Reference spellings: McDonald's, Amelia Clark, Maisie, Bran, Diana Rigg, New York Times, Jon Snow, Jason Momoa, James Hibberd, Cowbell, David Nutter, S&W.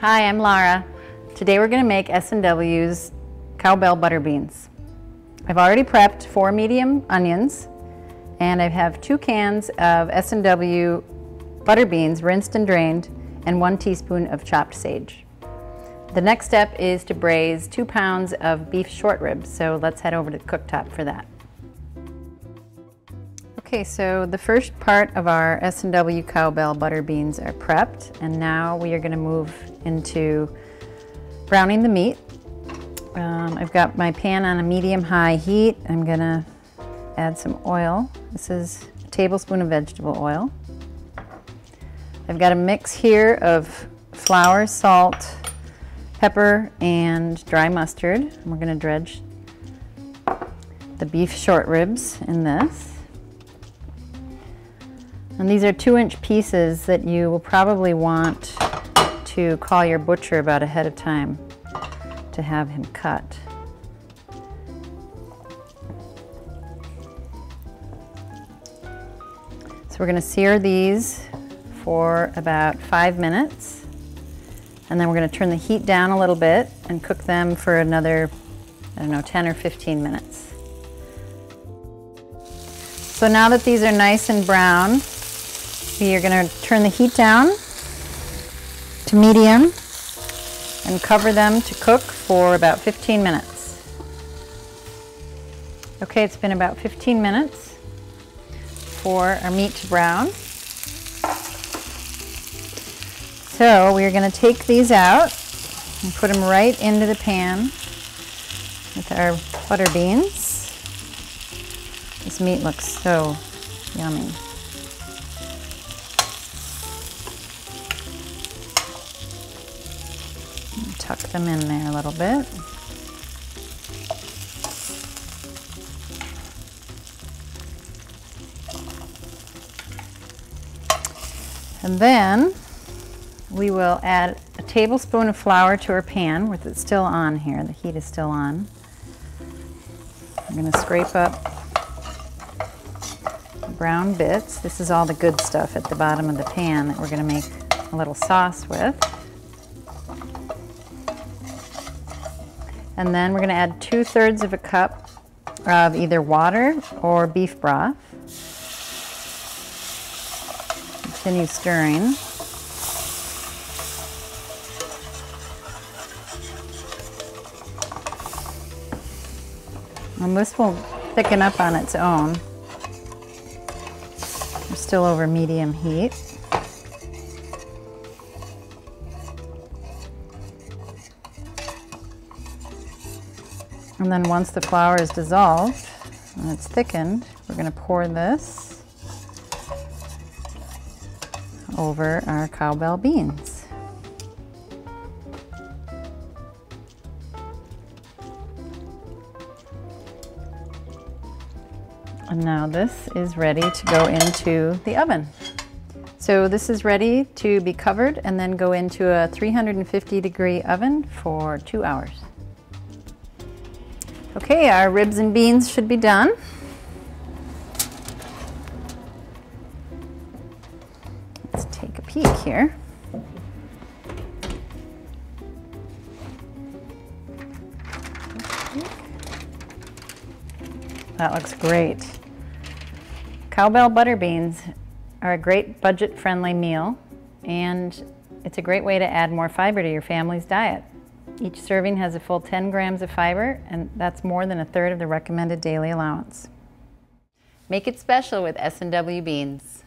Hi, I'm Lara. Today we're going to make S&W's Cowbell butter beans. I've already prepped 4 medium onions, and I have 2 cans of S&W butter beans rinsed and drained, and 1 teaspoon of chopped sage. The next step is to braise 2 pounds of beef short ribs, so let's head over to the cooktop for that. Okay, so the first part of our S&W Cowbell butter beans are prepped, and now we are going to move into browning the meat. I've got my pan on a medium-high heat. I'm going to add some oil. This is a tablespoon of vegetable oil. I've got a mix here of flour, salt, pepper, and dry mustard. And we're going to dredge the beef short ribs in this. And these are 2-inch pieces that you will probably want to call your butcher about ahead of time to have him cut. So we're going to sear these for about 5 minutes, and then we're going to turn the heat down a little bit and cook them for another, 10 or 15 minutes. So now that these are nice and brown, we are going to turn the heat down to medium and cover them to cook for about 15 minutes. Okay, it's been about 15 minutes for our meat to brown. So we're going to take these out and put them right into the pan with our butter beans. This meat looks so yummy. Tuck them in there a little bit. And then we will add a tablespoon of flour to our pan with it still on here. The heat is still on. I'm going to scrape up the brown bits. This is all the good stuff at the bottom of the pan that we're going to make a little sauce with. And then we're going to add 2/3 of a cup of either water or beef broth. Continue stirring. And this will thicken up on its own. We're still over medium heat. And then once the flour is dissolved and it's thickened, we're going to pour this over our Cowbell beans. And now this is ready to go into the oven. So this is ready to be covered and then go into a 350-degree oven for 2 hours. Okay, our ribs and beans should be done. Let's take a peek here. That looks great. Cowbell butter beans are a great budget-friendly meal, and it's a great way to add more fiber to your family's diet. Each serving has a full 10 grams of fiber, and that's more than 1/3 of the recommended daily allowance. Make it special with S&W beans.